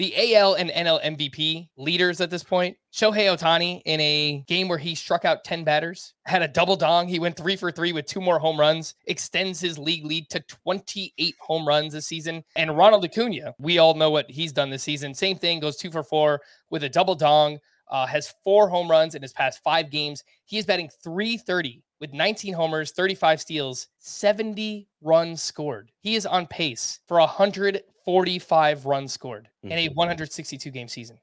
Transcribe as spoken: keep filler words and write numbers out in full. the A L and N L M V P leaders at this point. Shohei Ohtani, in a game where he struck out ten batters, had a double dong. He went three for three with two more home runs, extends his league lead to twenty-eight home runs this season. And Ronald Acuña, we all know what he's done this season. Same thing, goes two for four with a double dong, uh, has four home runs in his past five games. He is batting three thirty with nineteen homers, thirty-five steals, seventy runs scored. He is on pace for one hundred forty-five runs scored in a one hundred sixty-two game season.